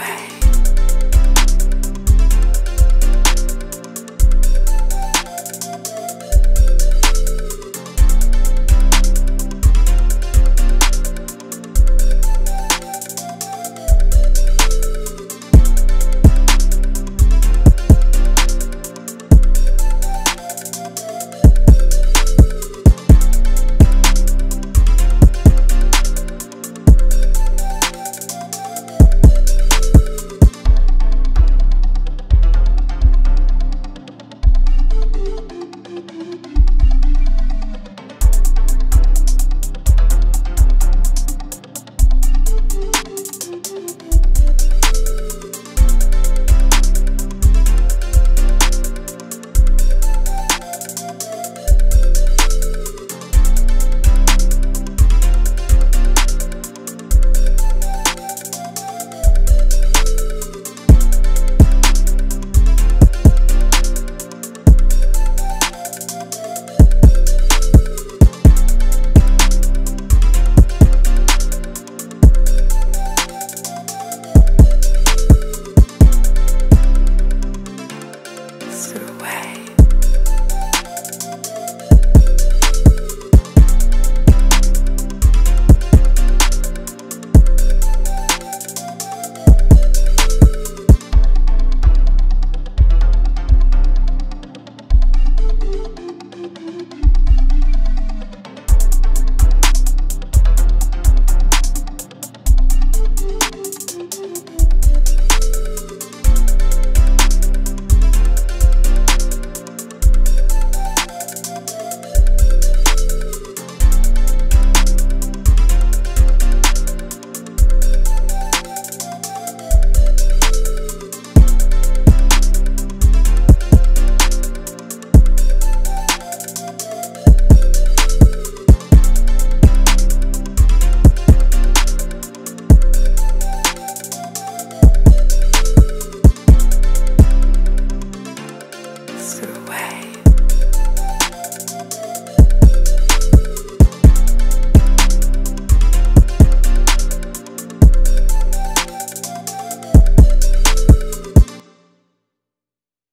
away.